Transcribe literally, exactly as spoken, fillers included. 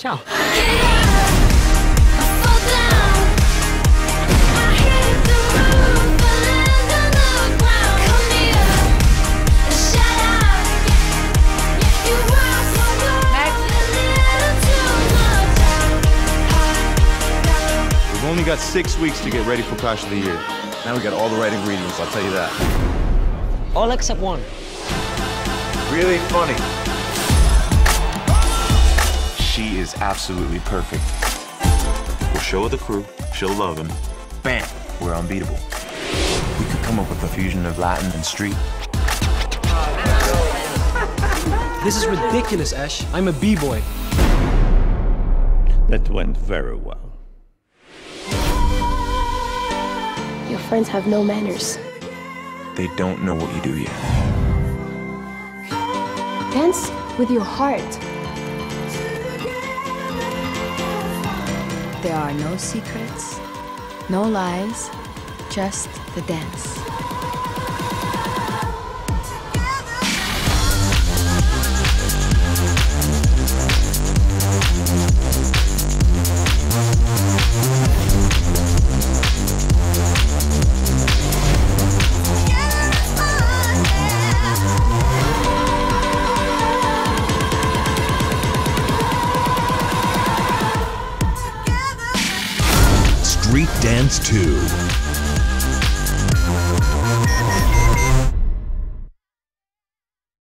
Ciao! We've only got six weeks to get ready for Clash of the Year. Now we got all the right ingredients, I'll tell you that. All except one. Really funny. She is absolutely perfect. We'll show her the crew, she'll love him. Bam! We're unbeatable. We could come up with a fusion of Latin and street. This is ridiculous, Ash. I'm a B-boy. That went very well. Your friends have no manners. They don't know what you do yet. Dance with your heart. There are no secrets, no lies, just the dance. StreetDance two.